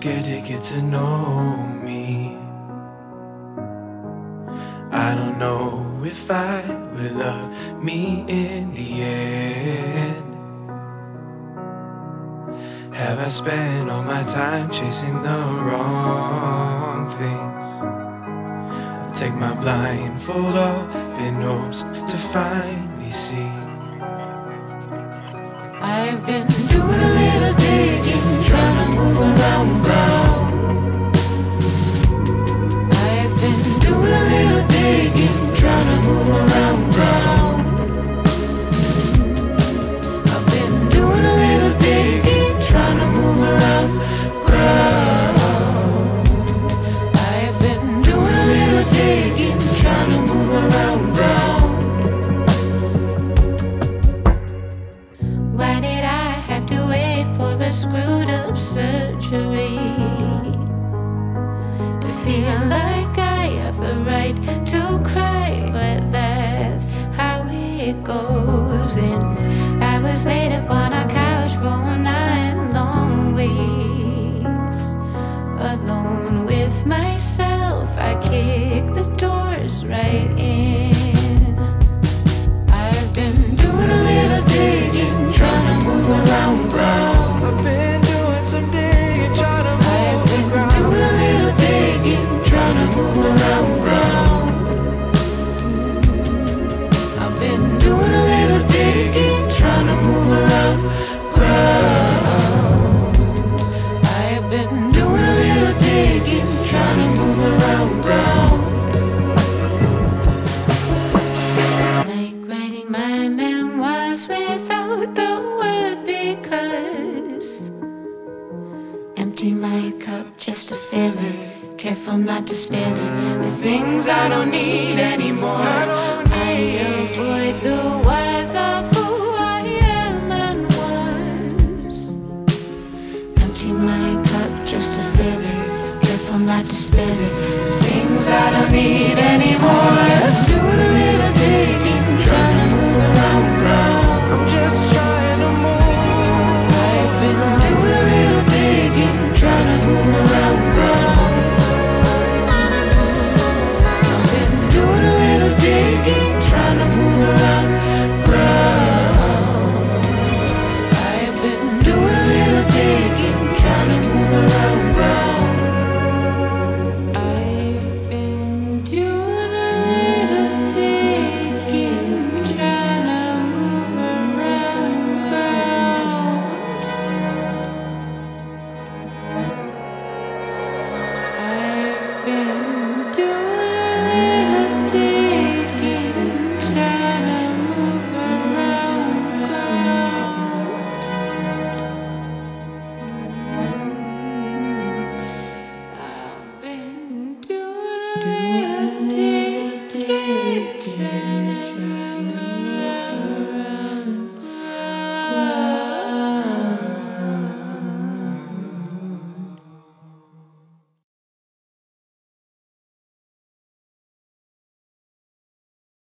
scared to get to know me. I don't know if I will love me in the end. Have I spent all my time chasing the wrong things? I take my blindfold off in hopes to finally see. I've been doing a little digging, trying to move around ground. I've been doing a little digging, trying to move around ground. I've been doing a little digging, trying to move around ground. I've been doing a little digging, trying to move around ground. Screwed up surgery to feel like I have the right to cry, but that's how it goes. And I was laid upon a couch for 9 long weeks, alone with myself. I kicked the doors right in. I've been doing a little digging, trying to move around ground. I've been doing some digging, trying to move around. I've been doing a little digging, trying to move around ground. I've been doing a little digging, trying to move around ground. I've been doing a little digging, trying to move around ground. Like writing my memoirs without the word, because empty my cup just to fill it, careful not to spill it with things I don't need anymore. I avoid the whys of who I am and was. Empty my cup just to fill it, careful not to spill it with things I don't need anymore.